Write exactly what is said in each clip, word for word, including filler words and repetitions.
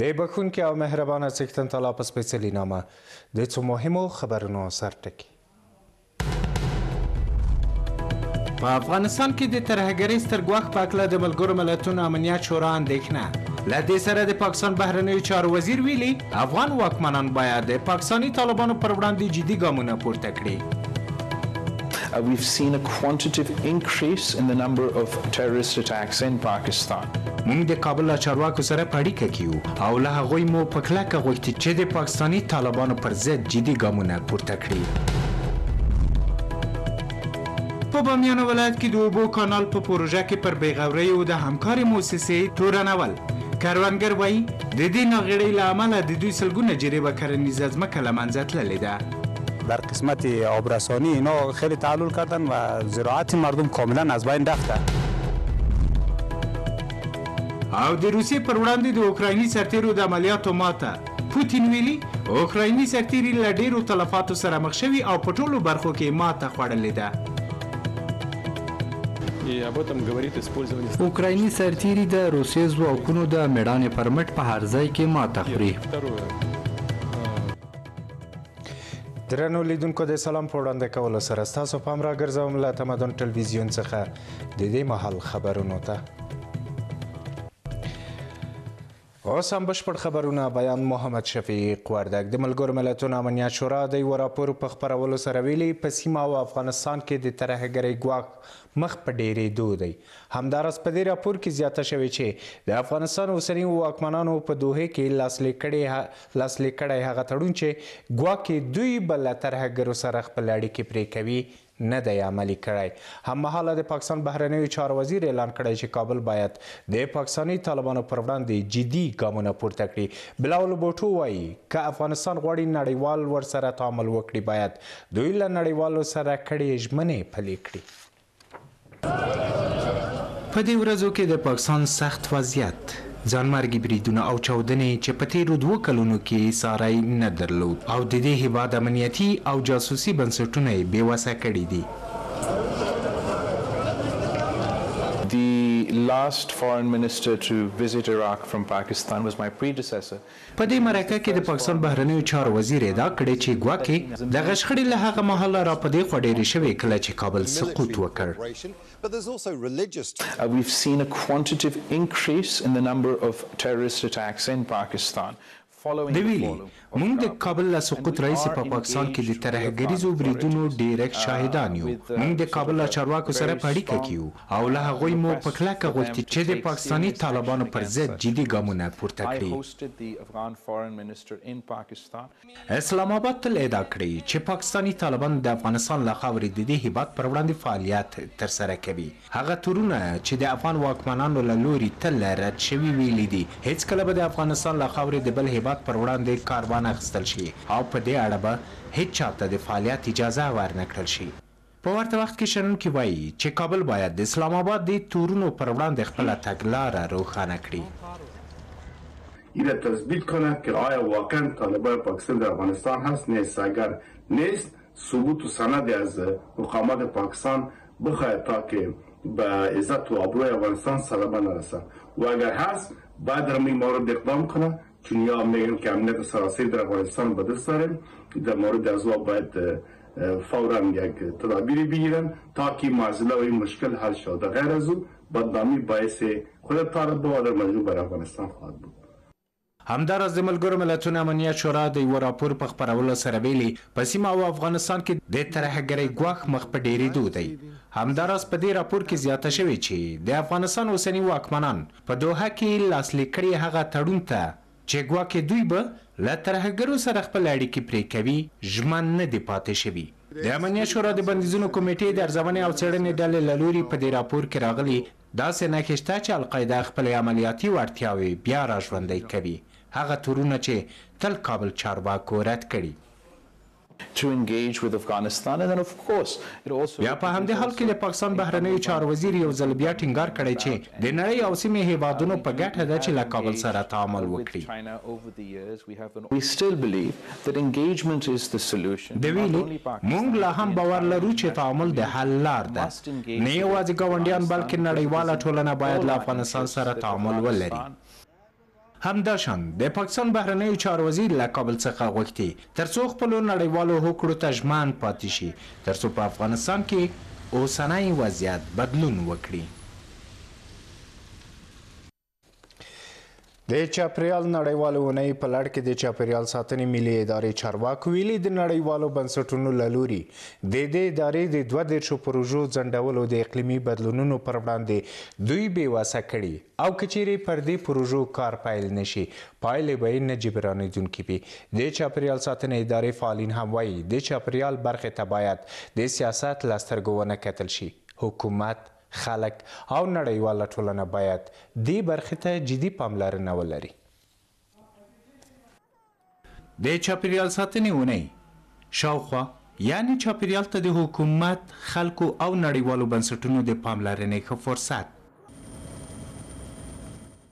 دی بخون که او مهربان سیکتن طلاپ سپیسیلی نامه دیتو مهم و خبرنو سرتکی. په افغانستان کې د ترهګرۍ ستر ګواښ په هکله د ملګرو ملتونو امنیت شورا اندېښنه له دې سره د پاکستان بهرنیو چارو وزیر ویلي افغان واکمنان باید د پاکستاني طالبانو پر وړاندې جدي ګامونه پورته کړي. We've seen a quantitative increase in the number of terrorist attacks in Pakistan. موږ د کابل له چارواکو سره په اړیکه کې یو او له هغوی مو په کلکه غوښتي چې د پاکستاني طالبانو پر ضد جدي ګامونه پورته کړي. په بامیان ولایت کې د اوبو کانال په پروژه کې پر بېغوریو د همکارې موسسې تورنول کروندګر وایي د دې ناغېړۍ له امله د دوی سلګونه جریبه کرنیزه ځمکه له منځه تللې ده. در قسمت آبرسانی اینا خیلی تعلل کردن و زراعت مردم کاملا از بین رفته. او د روسیې پر وړاندې د اوکرایني سرتیرو د عملیاتو ماته پوتین ویلي اوکرایني سرتیري له ډېرو تلفاتو سره مخ شوي او په ټولو برخو کې ماته خوړلې ده. اوکرایني سرتیري د روسي ځواکونو د میړانې پر مټ په هر ځای کې ماته خوري. درنو لیدونکو د سلام په وړاندې کولو سره ستاسو پام راګرځوم له تمدن ټلویزیون څخه د دې مهال خبرونو ته. اوس هم بشپړ خبرونه. بیان محمد شفیق وردګ د ملګرو ملتونو امنیت شورا د یوه راپور په خپرولو سره ویلي په سیمه او افغانستان کې د ترهګرۍ ګواښ مخ په ډېرېدو دی. همداراز په دې راپور کې زیاته شوې چې د افغانستان اوسني واکمنانو په دوحې کې لاسلیک کړی هغه تړون چې ګواکې دوی به له ترهګرو سره خپل اړیکې پرې کوي نه دی عملي کړی. هممهاله د پاکستان بهرنیو چارو وزیر اعلان کړی چې کابل باید د پاکستاني طالبانو پر وړاندې جدي ګامونه پورته کړي. بلاول بوټو وایي که افغانستان غواړي نړیوال ورسره تعامل وکړي باید دوی له نړیوالو سره کړې ژمنې پلې کړي. په دې ورځو کې د پاکستان سخت وضعیت ځانمرګي بریدونه او چاودنې چې په تېرو دوو کلونو کې ساری نه درلود او د دې هېواد امنیتي او جاسوسي بنسټونه یې بېوسه کړي دي. په دې مرکه کې د پاکستان بهرنیو چارو وزیر ادعا کړې چې ګواکې دغه شخړې له هغه مهاله راپدې خوا ډېرې شوې کله چې کابل سقوط وکړ. د ویلي موږ د کابل له سقوط راهیسې په پاکستان کې د ترهګریزو بریدونو ډېرک شاهدان یو. موږ د کابل له چارواکو سره په اړیکه کې یو او له هغوی مو په کلکه غوښتي چې د پاکستاني طالبانو پر ضد جدي ګامونه پورته کړي. اسلام آباد تل ادعا کړې چې پاکستاني طالبان د افغانستان له خاورې د دې هېواد پر وړاندې فعالیت ترسره کوي. هغه تورونه چې د افغان واکمنانو له لوري تل رد شوي ویلي دي هېڅکله به د افغانستان له خاورې د بل هېواد پر وړاندې کاروان اخیستل شي او په دې اړه به هیڅ چا ته د فعالیت اجازه ورنکړل شي. په ورته وخت کې شنونکي وایي چې کابل باید د اسلام آباد د تورونو پر وړاندې خپله تګلاره روښانه کړي. ایره تثبیت کند که آیا واقعا طالبان پاکستان در افغانستان هست نیست. اگر نیست ثبوت و سندی از مقامات پاکستان بخواهد تا که به عزت و ابروی افغانستان صلبه نرسد و اگر هست باید در مورد اقدام کند چون یا میگن که امنیت سراسری در افغانستان به دست داریم در مورد از او باید فورا یک تدابیری بگیرن تا که معضله و این مشکل حل شد. غیر از او بدنامی باعث خود طالب و در مجموع بر افغانستان خواهد بود. همداراز د ملګرو ملتونو امنیت شورا د یوه راپور په خپرولو سره ویلي په سیمه او افغانستان کې د ترهګرۍ ګواښ مخ په ډېرېدو دی. همداراز په دې راپور کې زیاته شوې چې د افغانستان اوسني واکمنان په دوحه کې لاسلیک کړي هغه تړون ته چې ګواکې دوی به له ترهګرو سره خپل اړیکې پرې کوي ژمن نه دي پاتې شوي. د امنیت شورا د بندیزونو کمیټې د ارزونې او څېړنې ډلې له لوري په دې راپور کې راغلي داسې نښې شته چې القاعده خپلې عملیاتي وړتیاوې بیا راژوندی کوي هغه تورونه چې تل کابل چارواکو رد کړي. بیا په همدې حال کې د پاکستان بهرنیو چارو وزیر یو ځل بیا ټینګار کړی چې د نړۍ او سیمې هېوادونو په ګټه ده چې له کابل سره تعامل وکړي. د ویلي موږ لا هم باور لرو چې تعامل د حل لار ده نه یوازې ګاونډیان بلکې نړیواله ټولنه باید له افغانستان سره تعامل ولري. همداشان د پاکستان بهرنیو چارو وزیر له کابل څخه غوښتي ترڅو خپل نړیوالو هوکړو ته ژمن پاتې شي ترڅو په افغانستان کې اوسنی وضعیت بدلون وکړي. د چاپریال نړیوالو اونۍ په لړ کې د چاپریال ساتنې ملي ادارې چارواکو ویلي د نړیوالو بنسټونو له لوري د دې ادارې د دوه دېرشو پروژو ځنډولو د اقلیمي بدلونونو پر وړاندې دوی بې وسه کړي او کچیرې پر دې پروژو کار پیل نشي پایلې به یې نه جبرانېدونکې وي. د چاپریال ساتنې ادارې فعالین هم وایي د چاپریال برخې ته باید د سیاست له سترګو ونه کتل شي. حکومت، خلک او نړیواله ټولنه باید دې برخې ته جدي پاملرنه ولري. د چاپریال ساتنې اونۍ شاوخوا یعنې چاپریال ته د حکومت، خلکو او نړیوالو بنسټونو د پاملرنې ښه فرصت.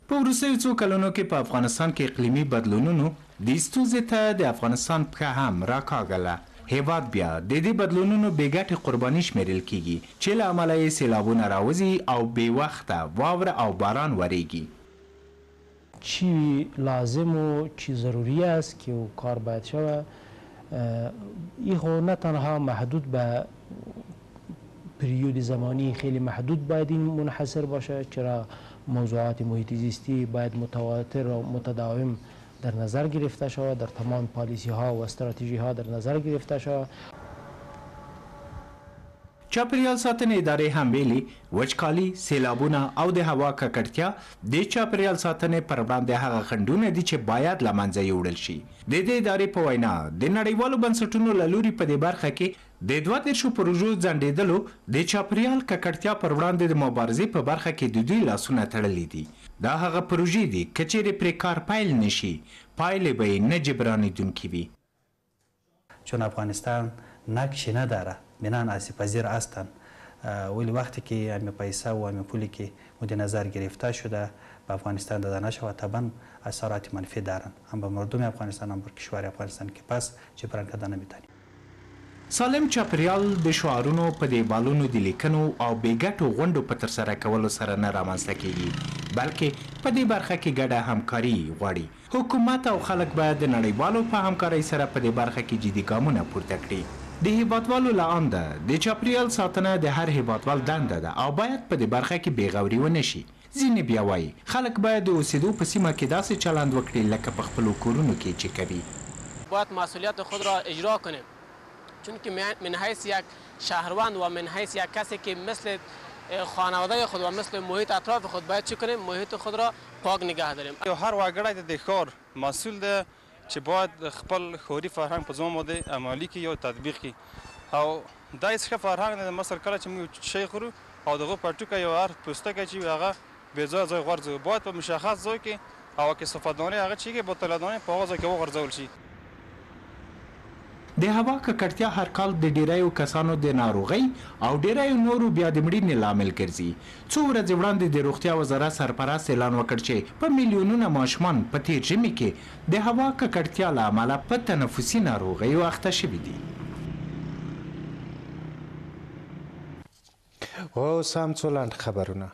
په وروستیو څو کلونو کې په افغانستان کې اقلیمي بدلونونو دې ستونزې ته د افغانستان پښه هم راکاږله. هیواد بیا د دې بدلونونو بې ګټې قرباني شمیرل کیږي چې له امله یې سیلابونه راوځي او بې وخته واوره او باران وریږي. چی لازم و چی ضروری است که او کار باید شود این خو نه تنها محدود به پریود زمانی خیلی محدود باید این منحصر باشد، چرا موضوعات محیط زیستی باید متواتر و متداوم در نظر گرفته شود، در تمام پالیسی ها و استراتژی ها در نظر گرفته شود. چاپریال ساتنې ادارې هم ویلي وچکالي، سیلابونه او د هوا ککړتیا د چاپریال ساتنې پر وړاندې هغه خنډونه دي چې باید له منځه یوړل شي. د دې ادارې په وینا د نړیوالو بنسټونو له لوري په دې برخه کې د دوه دېرشو پروژو ځنډېدلو د چاپریال ککړتیا پر وړاندې د مبارزې په برخه کې د دوی لاسونه تړلي دي. دا هغه پروژې دي که چیرې پرې کار پیل نه شي پایلې به یې نه جبرانېدونکې وي. چون افغانستان نقشی نداره بینان آسی پذیر هستند. ولی وقتی که همه پیسه و همه پولی که مد نظر گرفته شده به افغانستان داده نشود طبعا اثرات منفی دارند، هم به مردم افغانستان هم بر کشور افغانستان که پس جبران کردن نمیتونیم. سالم چاپریال د شعارونو په دیوالونو د لیکنو او بې ګټو غونډو په ترسره کولو سره نه رامنځته کیږي، بلکې په دې برخه کې ګډه همکاري غواړي. حکومت او خلک باید د نړیوالو په همکارۍ سره په دې برخه کې جدي ګامونه پورته کړي. د هیوادوالو له انده د چاپریال ساتنه د هر هیوادوال دنده ده او باید په دې برخه کې بېغوري ونه شي. ځینې بیا وایي خلک باید د اوسېدو په سیمه کې داسې چلند وکړي لکه په خپلو کورونو کې چې کوي. باید مسئولیت خود را اجرا کنیم چونکه من حیث یک شهروند و من حیث یک کسی که مثل خانواده خود و مثل محیط اطراف خود باید چه کنیم محیط خود را پاک نگه داریم. هر وګړی د کار مسئول ده چې باید خپل خوري فرهنګ په ځوان باندې عملي کړي او تطبیق کړي او دا یې ښه فرهنګ دی. مثلا کله چې موږ شی خورو او د هغه پټوکه یا هر پوستکی چې وي هغه بېځایه ځای غورځوو باید په مشخص ځای کې او که صفدانې هغه چېږي بوتلدانې په هغه ځای کې وغورځول شي. د هوا ککړتیا هر کال د ډیریو کسانو د ناروغۍ او ډیریو نورو بیا د مړینې لامل ګرځي. څو ورځې وړاندې د روغتیا وزارت سرپرست اعلان وکړ چې په میلیونونه ماشومان په تېر ژمي کې د هوا ککړتیا له امله په تنفسي ناروغیو اخته شوي دي. اوس هم څو لنډ خبرونه.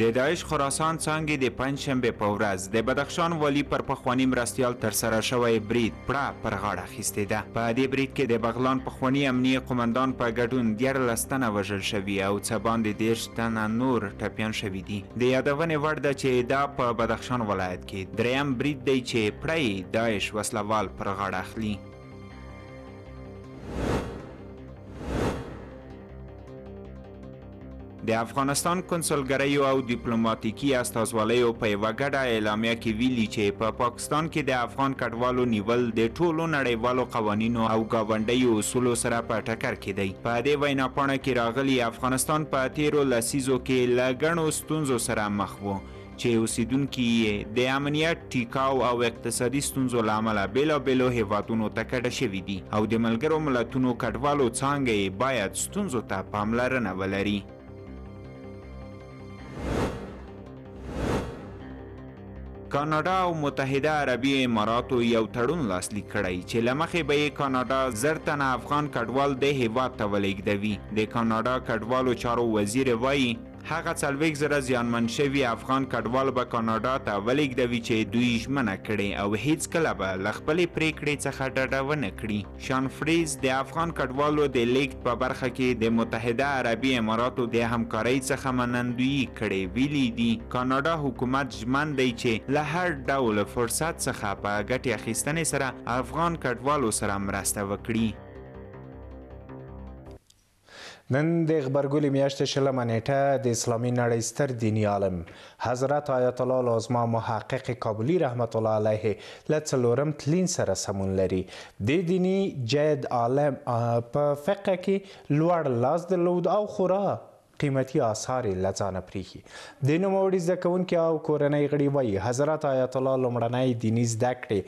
د داعش خراسان څانګې د پنجشنبې په ورځ د بدخشان والي پر پخواني مرستیال ترسره شوی برید پړه پر غاړه اخیستې ده. په دې برید کې د بغلان پخواني امنیه قمندان په ګډون دیارلس تنه وژل شوي او څه باندې دېرش تنه نور ټپیان شوي دي. د یادونې وړ ده چې دا په بدخشان ولایت کې دریم برید دی چې پړه یې داعش وسلوال پر غاړه اخلي. د افغانستان کنسولګریو او ډیپلوماتیکي استازوالیو په یوه ګډه اعلامیه کې ویلي چې په پاکستان کې د افغان کډوالو نیول د ټولو نړیوالو قوانینو او ګاونډیو اصولو سره په ټکر کې دی. په دې ویناپاڼه کې راغلي افغانستان په تیرو لسیزو کې له ګڼو ستونزو سره مخ و چې اوسیدونکي یې د امنیت، ټیکاو او اقتصادي ستونزو له امله بېلابېلو هېوادونو ته کډه شوي دي او د ملګرو ملتونو کډوالو څانګه یې باید ستونزو ته پاملرنه ولري. کاناډا او متحده عربي اماراتو یو تړون لاسلیک کړی چې له مخې به یې کاناډا زر تنه افغان کډوال د هېواد ته ولېږدوي. د کاناډا کډوالو چارو وزیر وایي هغه څلوېښت زره زیانمن شوي افغان کډوال به کاناډا ته ولېږدوي چې دوی ژمنه کړې او هیڅکله به له خپلې پرېکړې څخه ډډه ونه کړي. شان فریز د افغان کډوالو د لېږد په برخه کې د متحده عربي اماراتو د همکارۍ څخه منندویي کړې. ویلي دي کاناډا حکومت ژمن دی چې له هر ډول فرصت څخه په ګټې اخیستنې سره افغان کډوالو سره مرسته وکړي. نن د غبرګولي میاشتې شلمه نیټه د اسلامي نړۍ ستر دیني عالم حضرت آیت الله العظما محقق کابلي رحمت الله علیه له څلورم تلین سره سمون لري. د دیني جد عالم په فقه کې لوړ لاس درلود او خورا قیمتي آثار یې له ځانه پرېښي. د نوموړي زده کوونکي او کورنۍ غړي وایي حضرت آیت الله لومړنۍ دیني زده کړې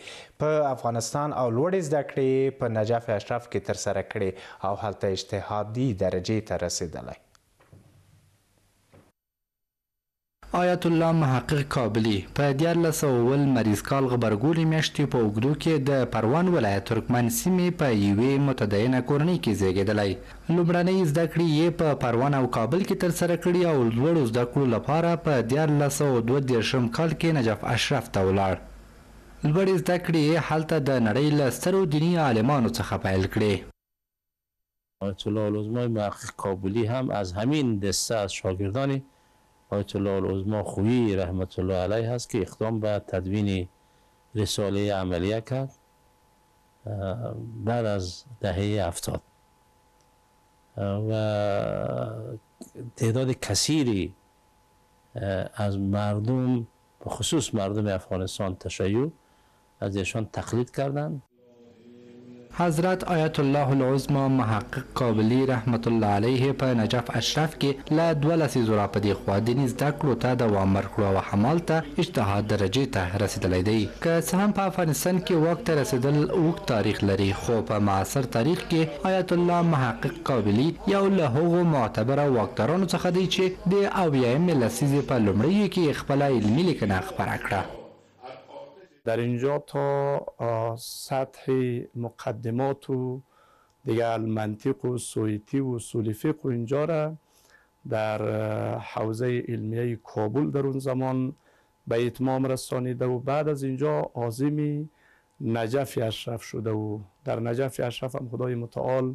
په افغانستان او لوړې زده کړې په نجف اشرف کې ترسره کړې او هلته اجتهادي درجې ته رسېدلی. آیت الله محقق کابلي په دیارلس سوه اوه لمریز کال غبرګولي میاشتې په اوږدو کې د پروان ولایت ترکمن سیمې په یوې متدینه کورنۍ کې زیږېدلی. لومړنۍ زده کړې یې په پروان او کابل کې ترسره کړي او لوړو زده کړو لپاره په دیارلس سوه دوه دېرشم کال کې نجف اشرف ته ولاړ. لوړې زده کړې یې هلته د نړۍ له سترو دیني عالمانو څخه پیل کړې. آیت الله العظما محقق کابلی هم از همین دسته از شاگردان آیت الله العظما خویی رحمت الله علیه هست که اقدام به تدوین رساله عملیه کرد بعد از دهه هفتاد و تعداد کثیری از مردم به خصوص مردم افغانستان تشیع از ایشان تقلید کردند. حضرت آیت الله العظما محقق کابلی رحمت الله علیه په نجف اشرف کې له دوه لسیزو راپدې خوا دیني زده کړو ته دوام ورکړو او همالته اجتهاد درجې ته رسېدلی دی. که څه هم په افغانستان کې واک ته رسېدل اوږد تاریخ لري، خو په معاصر تاریخ کې آیت الله محقق کابلی یو له هغو معتبره واکدارانو څخه دی چې د اویایمې لسیزې په لومړیو کې خپله علمي لیکنه خپره کړه. در اینجا تا سطح مقدمات و دیگر منطق و سویتی و سولیفق و اینجا را در حوزه علمیه کابل در اون زمان به اتمام رسانیده و بعد از اینجا عازم نجف اشرف شده و در نجف اشرف هم خدای متعال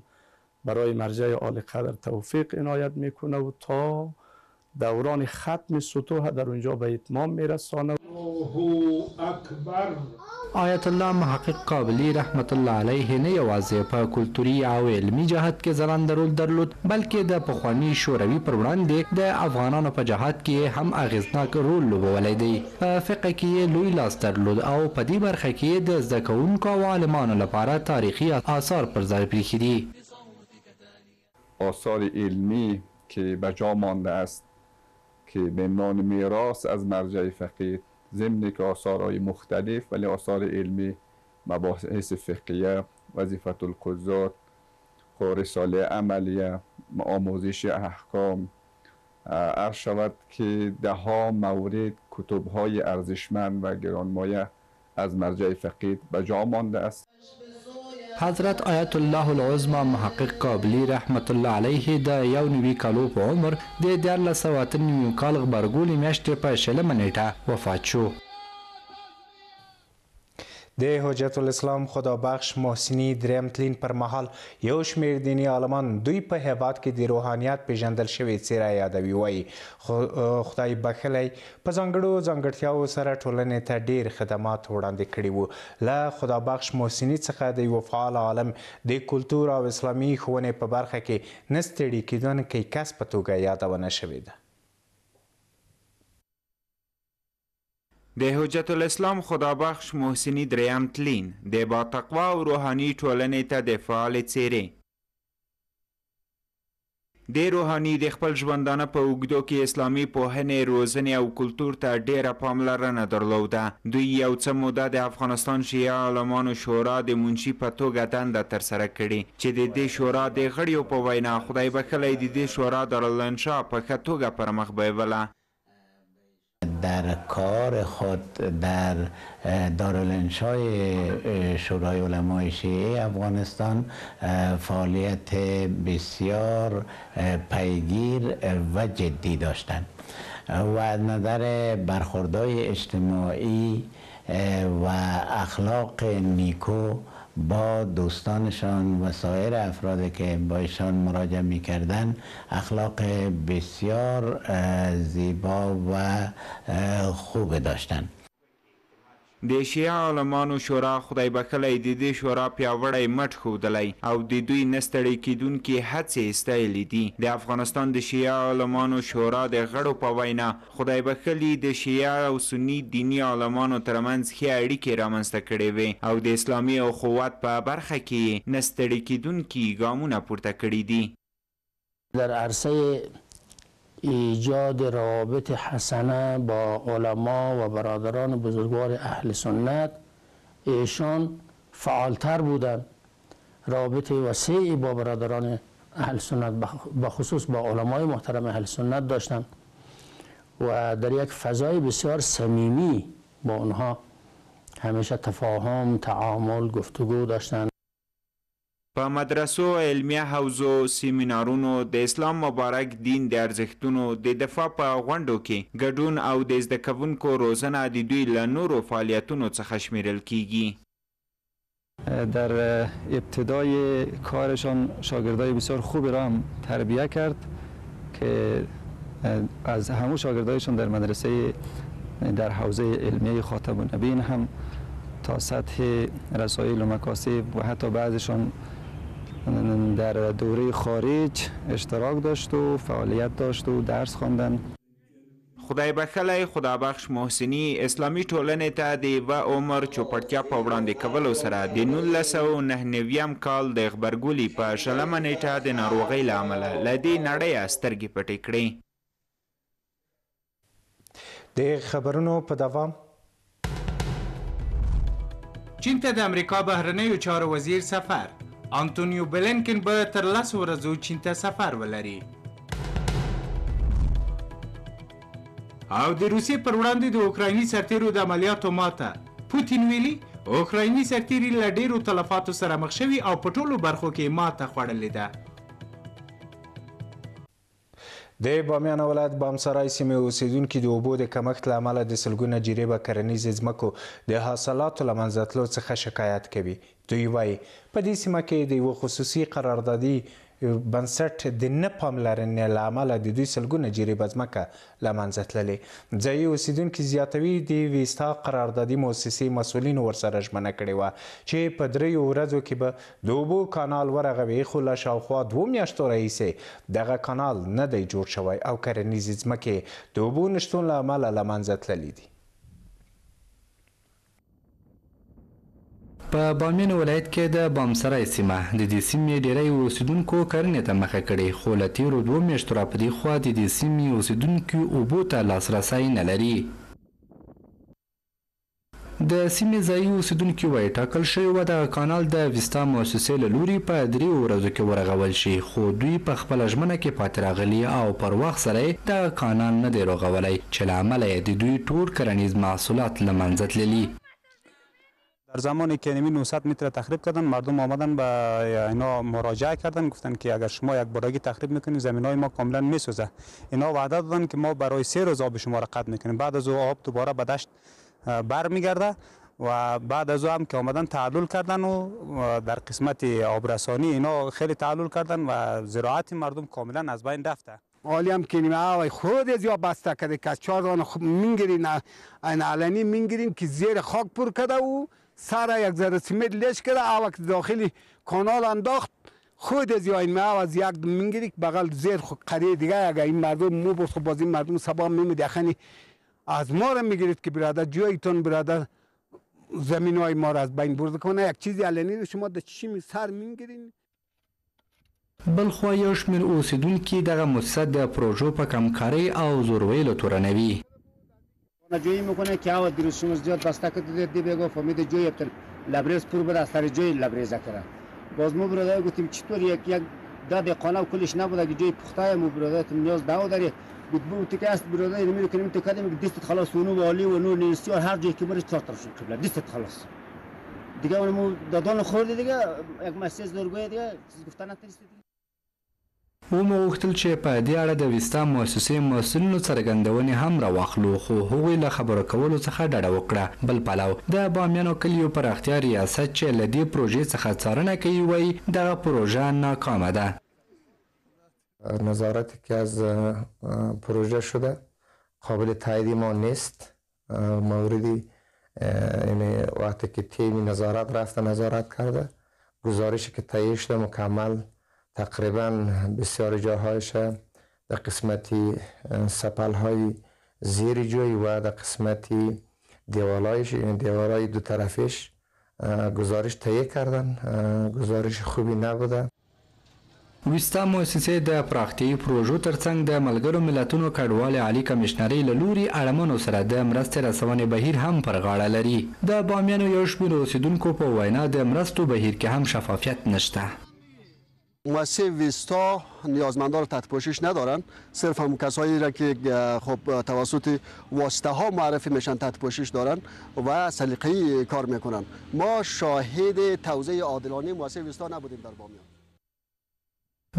برای مرجع آل قدر توفیق عنایت میکنه و تا دوران ختم سطوح در اونجا به اتمام میرسانه. آیت الله محقق کابلی رحمت الله علیه نه یوازې په کلتوري او علمي جهت کې ځلانده رول درلود، بلکې د پخواني شوروي پر وړاندې د افغانانو په جهاد کې هم اغېزناک رول لوبولی دی. په فقه کې یې لوی لاس درلود او په دې برخه کې د زده کوونکو او عالمانو لپاره تاریخي آثار پر ځای پرېښي دي. آثار علمی که به جا مانده است که به عنوان میراث از مرجع فقیه ضمن که آثارهای مختلف ولی آثار علمی مباحث فقهیه، وظیفة القضات، رساله عملیه، آموزش احکام عرض شود که ده ها مورد کتب‌های ارزشمند و گرانمایه از مرجع فقیه به جا مانده است. حضرت آیت الله العظما محقق کابلی رحمت الله علیه د یو نوي کالو په عمر د دیارلس سوه اته نوي کال غبرګولي میاشتې په شلمه نیټه وفات شو. د حجت الاسلام خدابخش محسني دریم تلین پر مهال یو شمېر دیني عالمان دوی په هیواد کې د روحانیت پیژندل شوې څیره یادوي. وایي خدای بخلی په ځانګړو ځانګړتیاو سره ټولنې ته ډیر خدمات وړاندې کړي وو. له خدابخش محسني څخه د یو فعال عالم د کلتور او اسلامي ښوونې په برخه کې نه ستړي کېدونکی کس په توګه یادونه شوې ده. د حجت الاسلام خدابخش محسني دریم تلین د با تقوا او روحاني ټولنې ته د فعال څیرې د روحاني د خپل ژوندانه په اوږدو کې اسلامي پوهنې، روزنې او کلتور ته ډیره پاملرنه درلوده. دوی یو څه موده د افغانستان شیعه عالمانو شورا د منشي په توګه دنده ترسره کړې چې د دې شورا د غړیو په وینا خدای بخلی د دې شورا دارالانشا په ښه توګه پرمخ بیوله. در کار خود در دارالانشای شورای علمای شیعه افغانستان فعالیت بسیار پیگیر و جدی داشتند و از نظر برخوردهای اجتماعی و اخلاق نیکو با دوستانشان و سایر افرادی که با ایشان مراجعه می‌کردند اخلاق بسیار زیبا و خوب داشتند. د شیعه عالمانو شورا خدای بخښلی د دې شورا پیاوړی مټ ښودلی او د دوی نه ستړې کیدونکې هڅې ستایلې دي. د افغانستان د شیعه عالمانو شورا د غړو په وینا خدای بخښلي د شیعه او سني دیني عالمانو ترمنځ ښې اړیکې رامنځته کړې وې او د اسلامي اخوت په برخه کې یې نه ستړې کیدونکي ګامونه پورته کړي دي. در عرصه ایجاد روابط حسنه با علما و برادران بزرگوار اهل سنت ایشان فعالتر بودند. رابطه وسیعی با برادران اهل سنت به خصوص با علمای محترم اهل سنت داشتند و در یک فضای بسیار صمیمی با آنها همیشه تفاهم، تعامل، گفتگو داشتند. په مدرسو، علمیه حوزو، سیمینارونو د اسلام مبارک دین د ارزښتونو د دفاع په غونډو کې ګډون او د زده کوونکو روزنه د دوی له نورو فعالیتونو څخه شمیرل کیږي. در ابتدای کارشان شاگردای بسیار خوبی را هم تربیه کرد که از همو شاگردایشان در مدرسه در حوزه علمیه خاتم النبیین هم تا سطح رسایل و مکاسب و حتی بعضشان در دوره خارج اشتراک داشت و فعالیت داشت و درس خواندن. خدای بخښلی خدابخش محسني اسلامي ټولنې ته د یوه عمر چوپړتیا په وړاندې کولو سره د نولس سوه نهه نویم کال د غبرګولي په شلمه نېټه د ناروغۍ له امله له دې نړیه سترګې پټې کړې. د خبرونو په دوام چین ته د امریکا بهرنیو چارو وزیر سفر. انتونیو بلینکن به تر لس ورځو چین ته سفر ولري. او د روسیې پر وړاندې د اوکرایني سرتیرو د عملیاتو ماته. پوتین ویلي اوکرایني سرتیري له ډیرو تلفاتو سره مخ شوي او په ټولو برخو کې ماته خوړلې ده. د بامیان ولایت بامسرای سیمې اوسیدونکي د اوبو د کمښت له امله د سلګونه جریبه کرنیزې ځمکو د حاصلاتو له منځه تلو څخه شکایت کوي. دوی وایي په دې سیمه کې د یوه خصوصي قراردادي بنسټ د نه پاملرنې له امله د دوی سلګونه جریبه ځمکه له منځه تللې. ځایي اوسیدونکي زیاتوي د ویستا قراردادي موسسې مسؤلینو ورسره ژمنه کړې وه چې په دریو ورځو کې به د اوبو کانال ورغوي، خو له شاوخوا دوو میاشتو راهیسې دغه کانال نه دی جوړ شوی او کرنیزې ځمکې د اوبو نشتون له امله له منځه تللې دي. په بامیان ولایت کې د بامسرای سیمه د دې سیمې ډیری اوسیدونکو کرنې ته مخه کړې، خو له تېرو دوو میاشتو راپدې خوا د دې سیمې اوسیدونکي اوبو ته لاسرسی نه لري. د سیمې ځایي اوسیدونکي وایي ټاکل شوی و دغه کانال د ویستا موسسې له لوري په دریو ورځو کې ورغول شي، خو دوی په خپله ژمنه کې پاتې راغلي او پر وخت سره یې دغه کانال نه دی رغولی چې له امله یې د دوی ټول کرنیز محصولات له منځه تللي. در زمانی که نمی نهصد متر تخریب کردن، مردم آمدن و اینا مراجعه کردن، گفتن که اگر شما یک براگی تخریب میکنید زمینای ما کاملا میسوزه. اینا وعده دادن که ما برای سه روز آب شما را قطع میکنیم، بعد از او آب دوباره به دشت برمیگرده و بعد از او هم که آمدن تعلل کردن و در قسمت آبرسانی اینا خیلی تعلل کردن و زراعت مردم کاملا از بین رفته. عالی هم که نیمه خود از یا بسته کرده که از چهار خوب میگیرین علنی میگیرین که زیر خاک پر کرده و سر یک ذره سیمنت لش کرده او وقت داخل کانال انداخت خود از یا این ما از یک میگیری بغل زیر قریه دیگه اگر این مردم مو بس خب باز این مردم سبا میمیده. خنی از ما را میگیرید که برادر جایتون برادر زمین های ما را از بین برده کنه، یک چیزی علنی شما در چی سر میگیرین. بلخوا یو شمېر اوسیدونکي دغه موسسه د پروژو په کمکارۍ او زورویلو تورنوي. جویی میکنه که هوا دیروز شما زیاد بسته کردید دی بگو فامید جوی ابتن لبریز پر بده از سر جوی لبریزه کرده. باز ما برادر گفتیم چطور یک یک ده دقانه و کلش نبوده که جوی پخته ما برادرتون نیاز دو داری بتبوق تكاس برضاي يرمي كلمة تكادم دست خلاص ونور وعلي ونور نيسي وهر جه كبر تشطر شو القبلة دست خلاص دیگه اونم دادون خورده دیگه یک مسیج درگوی دیگه گفتن نترسید او موختل چې په دې اړه د وستا موسسې مسولینو څرګندونې هم راوخلو خو هغوی له خبرو کولو څخه ډډه وکړه. بل پلو د بامیانو کلیو پراختیا ریاست چې له دې پروژې څخه څارنه کوي وایي دغه پروژه ناکامه ده. نظارتی که از پروژه شده قابل تایید ما نیست. موردی یعنی وقتی که تیم نظارت رفته نظارت کرده گزارشی که تهیه شده مکمل تقریبا بسیار جاهایش در قسمتی سپل های زیر جوی و در قسمتی دیوالایش یعنی دیوالای دو طرفش گزارش تهیه کردن، گزارش خوبی نبوده. وستا موسسې د پراختیايي پروژو ترڅنګ د ملګرو ملتونو کډوال عالي کمشنرۍ له لوري اړمنو سره د مرستې رسونې بهیر هم پر غاړه لري. د بامیانو یو شمېر اوسېدونکو په وینا د مرستو بهیر کې هم شفافیت نشته. موسسه وستا نیازمندان تحت‌پوشش ندارن، صرف هم کسایی را که خب توسط واسطه ها معرفی میشن تحت‌پوشش دارن و سلیقه‌ای کار میکنن. ما شاهد توزیع عادلانه موسسه وستا نبودیم در بامیان.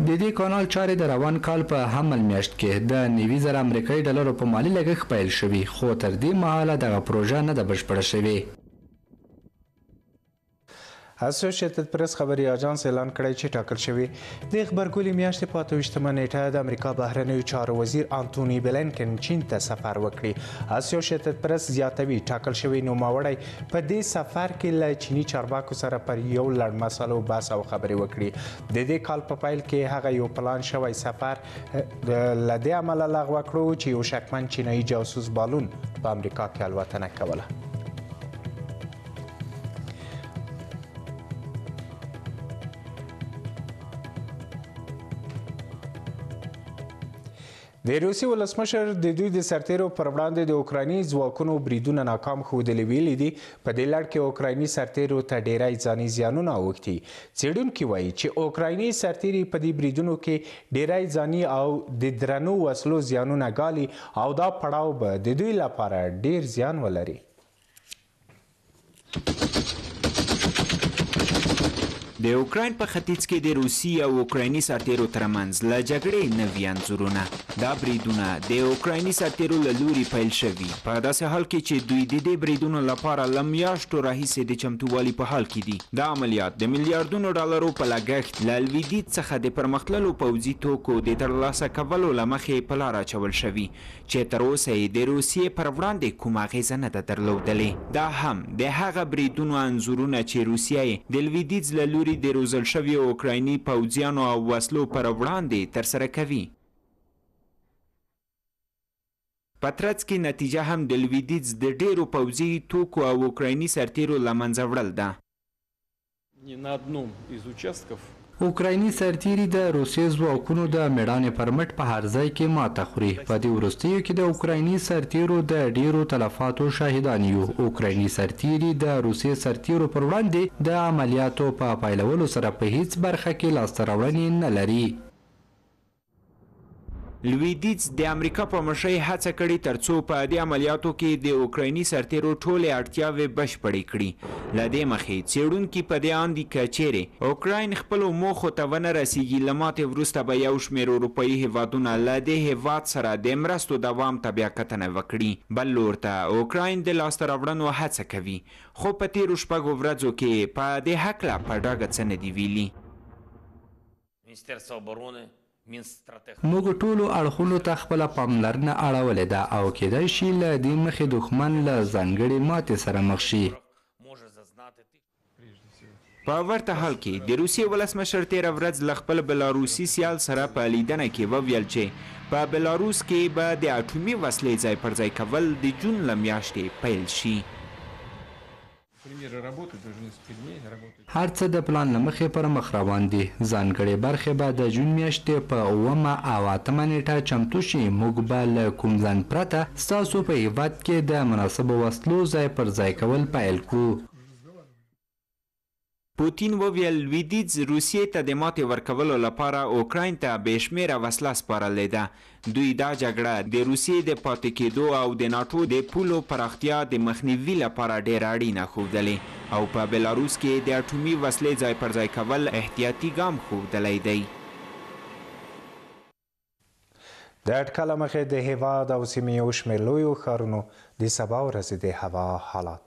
د دې کانال چارې د روان کال په حمل میاشت کې د نوي زره امریکایي ډالرو په مالي لګښت پیل شوي خو تر دې مهاله دغه پروژه نه ده بشپړه شوې. اسوشیتد پریس خبري آژانس اعلان کړی چې ټاکل شوې د غبرګولي میاشتې په اته ویشتمه نیټه د امریکا بهرنیو چارو وزیر انتوني بلینکن چین ته سفر وکړي. اسوشیتد پریس زیاتوي ټاکل شوی نوموړی په دې سفر کې له چینی چارواکو سره پر یو لړ مسلو بحث او خبرې وکړي. د دې کال په پیل کې هغه یو پلان شوی سفر له دې امله لغوه کړو چې یو شکمن چینایي جاسوس بالون په امریکا کې الوتنه کوله. د روسي ولسمشر د دوی د سرتیرو پر وړاندې د اوکرایني ځواکونو بریدونه ناکام ښودلې ویلي دي. په دې لړ کې اوکرایني سرتیرو ته ډیری ځاني زیانونه اوښتي. څېړونکي وایي چې اوکرایني سرتیري په دې بریدونو کې ډیری ځاني او د درنو وسلو زیانونه ګالي او دا پړاو به د دوی لپاره ډیر زیان ولري. د اوکراین په ختیځ کې د روسي او اوکرایني سرتیرو ترمنځ له جګړې نوي انځورونه. دا بریدونه د اوکرایني سرتیرو له لوري پیل شوي په داسې حال کې چې دوی د دې بریدونو لپاره له میاشتو راهیسې د چمتووالي په حال کې دي. دا عملیات د میلیاردونو ډالرو په لګښت له لویدیځ څخه د پرمختللو پوځي توکو د ترلاسه کولو له مخې په لار اچول شوي چې تراوسه یې د روسیې پر وړاندې کومه اغیزه نه ده درلودلې. دا هم د هغه بریدونو انځورونه چې روسیه یې د لویدیځ له لوري د روزل شوي اوکرایني پوځیانو او وسلو پر وړاندې ترسره کوي. په ترڅ کې نتیجه هم د لویدیځ د ډیرو پوځي توکو او اوکرایني سرتیرو له منځه وړل ده. اوکرایني سرتیري د روسیې ځواکونو د میړانې پر مټ په هر ځای کې ماته خوري. په دې وروستیو کې د اوکرایني سرتیرو د ډیرو تلفاتو شاهدان یو. اوکرایني سرتیري د روسیې سرتیرو پر وړاندې د عملیاتو په پیلولو سره په هیڅ برخه کې لاسته راوړنې نه لري. لویدیځ د امریکا په مشرۍ هڅه کړې تر څو په دې عملیاتو کې د اوکرایني سرتیرو ټولې اړتیاوې بشپړې کړي. له دې مخې څېړونکي په دې اندي که چیرې اوکراین خپلو موخو ته ونه رسیږي له ماتې وروسته به یو شمېر اروپایي هېوادونه له دې هېواد سره د مرستو دوام ته بیاکتنه وکړي. بل لور ته اوکراین د لاسته راوړنو هڅه کوي خو په تېرو شپږو ورځو کې په دې هکله په ډاګه څه نه دي ویلي. موږ ټولو اړخونو ته خپله پاملرنه اړولې ده او کیدای شي له دې مخې دښمن له ځانګړې ماتې سره مخ شي. په ورته حال کې د روسیې ولسمشر تېره ورځ له خپل بلاروسي سیال سره په لیدنه کې وویل چې په بلاروس کې به د اټومي وسلې ځای پر ځای کول د جون له میاشتې پیل شي. هر څه د پلان له مخې پر مخ روان دي. ځانګړې برخې به د جون میاشتې په اومه او اتمه نیټه چمتو شي. موږ به له کوم ځان پرته ستاسو په هیواد کې د مناسبو وسلو ځای پر ځای کول پیل کړو. پوتین وویل لویدیځ روسیې ته د ماتې ورکولو لپاره اوکراین ته بې شمېره وسله سپارلې ده. دوی دا جګړه د روسیې د پاتې کېدو او د ناټو د پولو پراختیا د مخنیوي لپاره ډېره اړینه ښودلې او په بلاروس کې د اټومي وسلې ځای پر ځای کول احتیاطي ګام ښودلی دی. د اټکل له مخې د هېواد او سیمې یو شمېر لویو ښارونو د سبا ورځې د هوا حالات: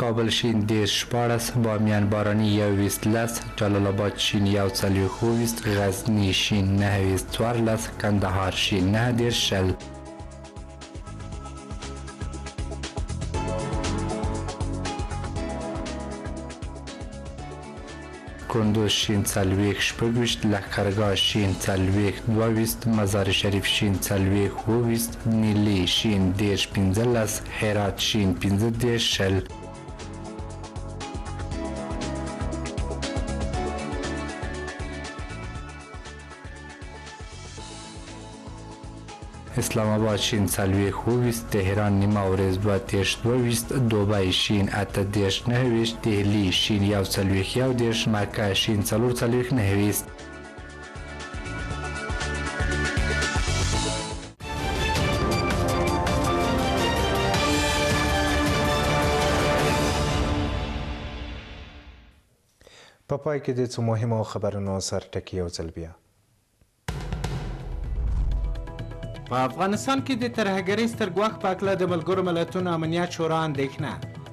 کابل شین دیرش شپاړس، بامیان بارانی یوویشت لس، جلال آباد شین یو څلوېښت اوویشت، غزني شین نهویشت څوارلس، کندهار شین نه دیرش شل. کندوز شین څلوېښت شپږویشت، لښکرګاه شین څلوېښت دوهویشت، مزار شریف شین څلوېښت اوویشت، نیلي شین دیرش پنځلس، هرات شین پنځه دیرش شل. اسلام آباد شین څلوېښت اوویشت، تهران نیمه ورځ دوه دېرش دوهویشت، دوبۍ شین اته دېرش نهویشت، دهلي شین یو څلوېښت یو دېرش، مکه شین څلور څلوېښت نهویشت. په پای کې د څو مهمو خبرونو سرټکي یو ځل بیا: په افغانستان کې د ترهګرۍ ستر ګواښ په هکله د ملګرو ملتونو امنیت شورا اندېښنه.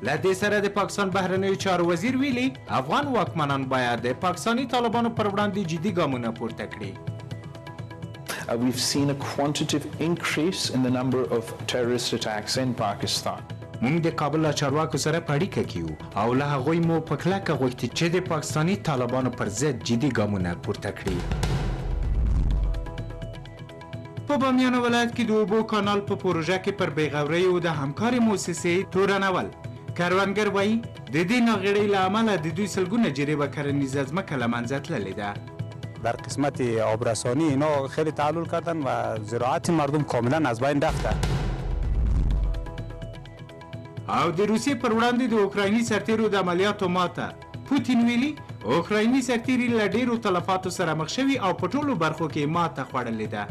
له دې سره د پاکستان بهرنیو چارو وزیر ویلي افغان واکمنان باید د پاکستاني طالبانو پر وړاندې جدي ګامونه پورته کړي. We've seen a quantitative increase in the number of terrorist attacks in Pakistan. موږ د کابل له چارواکو سره په اړیکه کې یو او له هغوی مو په کلکه غوښتي چې د پاکستاني طالبانو پر ضد جدي ګامونه پورته کړي. په بامیان ولایت کې د اوبو کانال په پروژه کې پر بېغوریو د همکارې موسسې تورنول. کروندګر وایي د دې ناغېړۍ له امله د دوی سلګونه جریبه کرنیزه ځمکه له منځه تللې ده. در قسمت آبرسانی اینا خیلی تعلل کردن و زراعت مردم کاملا از بین رفته. او د روسیې پر وړاندې د اوکرایني سرتیرو د عملیاتو ماته. پوتین ویلي اوکرایني سرتیري له ډېرو تلفاتو سره مخ شوي او په ټولو برخو کې ماته خوړلې ده.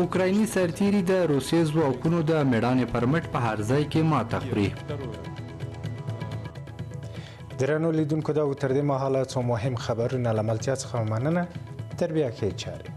اوکرایني سرتیري د روسي ځواکونو د مېړانې پر مټ په هر ځای کې ماته خوري. درنو لیدونکو دا و تر دې مهاله څو مهم خبرونه له ملتیا څخه مننه. تر بیا ښې چارې.